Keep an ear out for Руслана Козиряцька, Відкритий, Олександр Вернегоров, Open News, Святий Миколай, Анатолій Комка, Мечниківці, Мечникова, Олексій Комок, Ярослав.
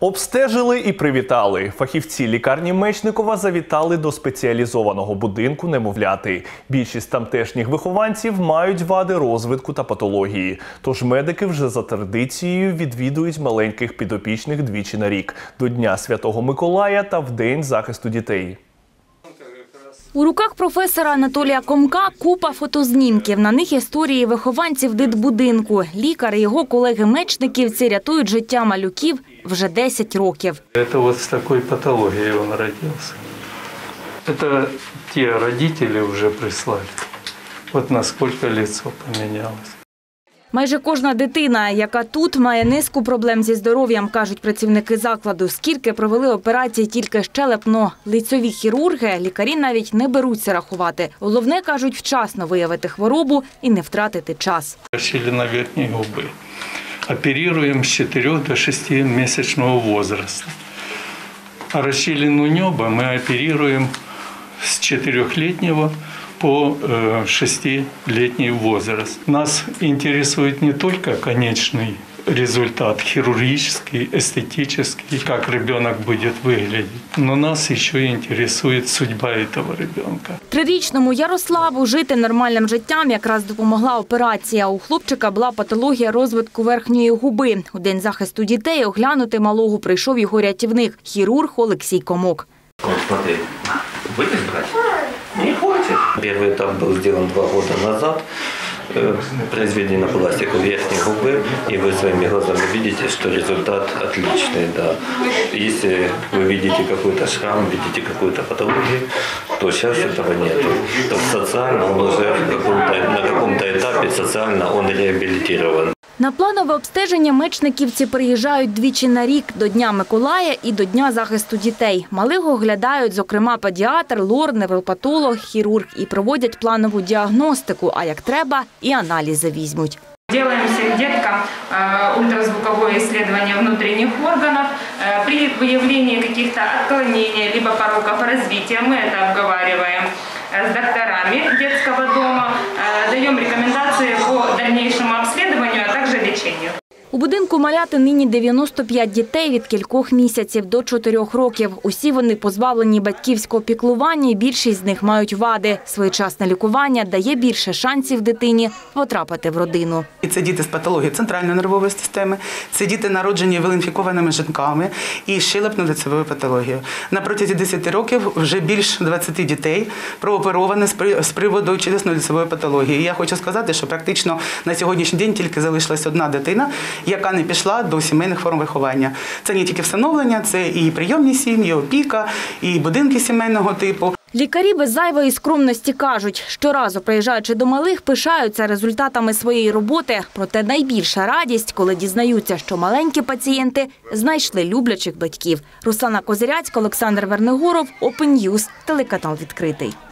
Обстежили і привітали. Фахівці лікарні Мечникова завітали до спеціалізованого будинку немовляти. Більшість тамтешніх вихованців мають вади розвитку та патології. Тож медики вже за традицією відвідують маленьких підопічних двічі на рік – до Дня Святого Миколая та в День захисту дітей. У руках професора Анатолія Комка купа фотознімків. На них історії вихованців дитбудинку. Лікар і його колеги-мечниківці рятують життя малюків вже 10 років. Це ось з такою патологією він народився. Це ті батьки вже прислали. От наскільки лицо помінялося. Майже кожна дитина, яка тут, має низку проблем зі здоров'ям, кажуть працівники закладу. Скільки провели операцій тільки щелепно-лицьові хірурги, лікарі навіть не беруться рахувати. Головне, кажуть, вчасно виявити хворобу і не втратити час. Розщілина верхньої губи. Оперуємо з 4 до 6-місячного віку. А розщілину неба ми оперуємо з 4-літнього по 6-летний возраст. Нас интересует не только конечный результат, хирургический, эстетический, как ребенок будет выглядеть, но нас еще интересует судьба этого ребенка. Трирічному Ярославу жити нормальним життям якраз допомогла операція. У хлопчика була патологія розвитку верхньої губи. У День захисту дітей оглянути малого прийшов його рятівник – хірург Олексій Комок. Смотри, будеш брати? Не хочет. Первый этап был сделан 2 года назад. Произведена пластика верхней губы. И вы своими глазами видите, что результат отличный. Да. Если вы видите какой-то шрам, видите какую-то патологию, то сейчас этого нет. Социально он уже на каком-то этапе, социально он реабилитирован. На планове обстеження мечниківці приїжджають двічі на рік – до Дня Миколая і до Дня захисту дітей. Малих оглядають, зокрема, педіатр, лор, невропатолог, хірург. І проводять планову діагностику, а як треба – і аналізи візьмуть. Робимо всім діткам ультразвукове дослідження внутрішніх органів. При виявленні якихось відхилень або пороків розвитку ми це обговорюємо з докторами дитячого дому, даємо рекомендації по дальнішому обслідуванню, а також лікуванню. У будинку маляти нині 95 дітей від кількох місяців до 4 років. Усі вони позбавлені батьківського піклування і більшість з них мають вади. Своєчасне лікування дає більше шансів дитині потрапити в родину. Це діти з патології центральної нервової системи, це діти, народжені вілінфікованими жінками і щелепно-лицевою патологією. На протязі 10 років вже більше 20 дітей прооперовані з приводу щелепно-лицевої патології. Я хочу сказати, що практично на сьогоднішній день тільки залишилась одна дитина, яка не пішла до сімейних форм виховання. Це не тільки всиновлення, це і прийомні сім'ї, опіка, і будинки сімейного типу. Лікарі без зайвої скромності кажуть, щоразу приїжджаючи до малих, пишаються результатами своєї роботи. Проте найбільша радість, коли дізнаються, що маленькі пацієнти знайшли люблячих батьків. Руслана Козиряцька, Олександр Вернегоров, Open News, телеканал «Відкритий».